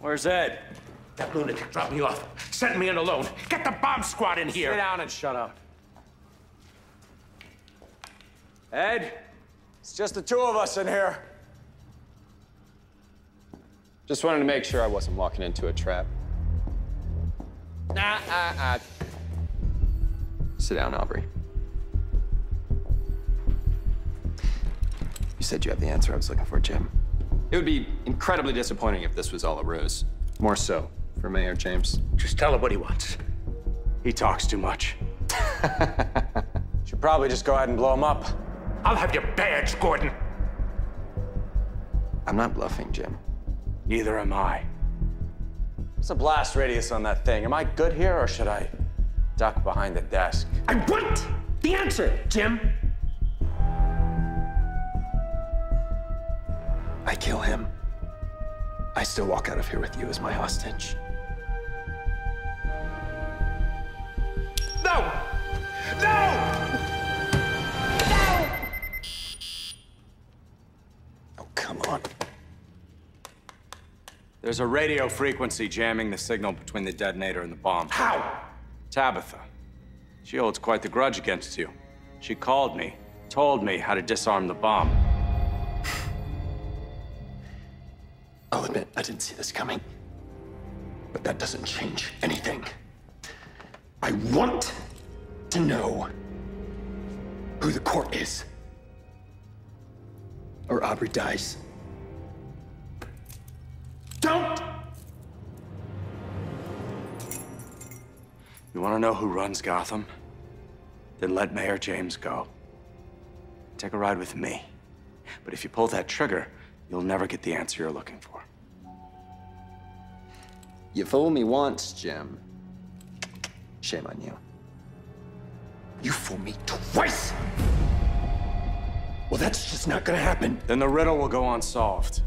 Where's Ed? That lunatic dropped me off. Sent me in alone. Get the bomb squad in here! Sit down and shut up. Ed, it's just the two of us in here. Just wanted to make sure I wasn't walking into a trap. Sit down, Aubrey. You said you had the answer I was looking for, Jim. It would be incredibly disappointing if this was all a ruse. More so for Mayor James. Just tell him what he wants. He talks too much. Should probably just go ahead and blow him up. I'll have your badge, Gordon. I'm not bluffing, Jim. Neither am I. What's the blast radius on that thing? Am I good here, or should I duck behind the desk? I want the answer, Jim. I kill him. I still walk out of here with you as my hostage. No! No! No! Oh, come on. There's a radio frequency jamming the signal between the detonator and the bomb. How? Tabitha. She holds quite the grudge against you. She called me, told me how to disarm the bomb. I'll admit, I didn't see this coming. But that doesn't change anything. I want to know who the court is. Or Aubrey dies. Don't! You want to know who runs Gotham? Then let Mayor James go. Take a ride with me. But if you pull that trigger, you'll never get the answer you're looking for. You fool me once, Jim. Shame on you. You fool me twice! Well, that's just not gonna happen. Then the riddle will go unsolved.